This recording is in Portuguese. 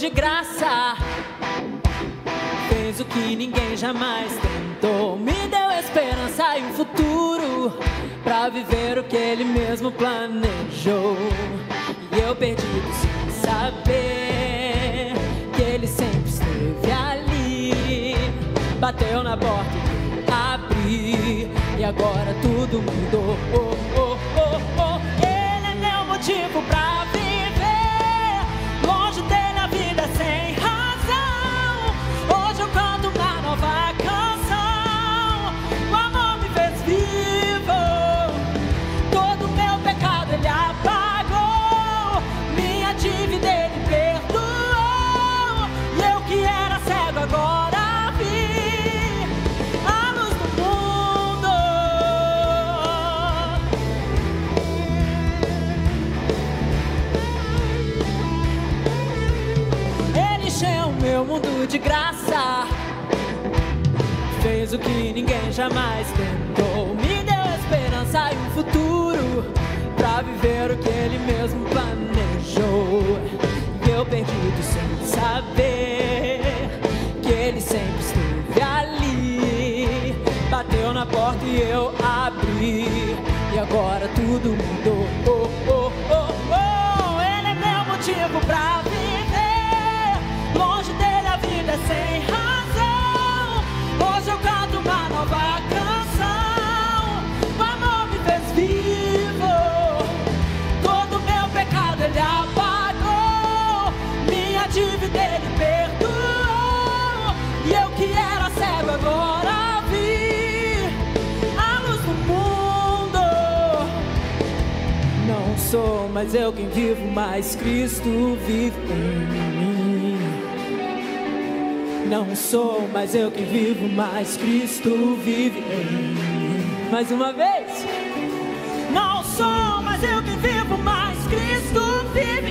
de graça. Fez o que ninguém jamais tentou. Me deu esperança e um futuro pra viver o que ele mesmo planejou. E eu perdido sem saber que ele sempre esteve ali. Bateu na porta e abri, e agora tudo mudou. Ele é meu motivo pra viver. Longe dele a vida é sem razão. Hoje eu canto uma nova canção. O amor me fez vivo. Todo meu pecado ele apagou. Minha dívida ele perdoou. E eu que era cego agora. Meu mundo de graça. Fez o que ninguém jamais tentou. Me deu esperança e um futuro pra viver o que ele mesmo planejou. E eu perdido sem saber que ele sempre esteve ali. Bateu na porta e eu abri, e agora tudo mudou. Ele é meu motivo pra viver. Longe dele a vida é sem razão. Hoje eu canto uma nova canção. O amor me fez vivo. Todo meu pecado ele apagou. Minha dívida ele perdoou. E eu que era cego agora vi a luz do mundo. Não sou mais eu quem vivo, mas Cristo vive em mim. Não sou mais eu que vivo, mas Cristo vive em mim. Mais uma vez. Não sou mais eu que vivo, mas Cristo vive.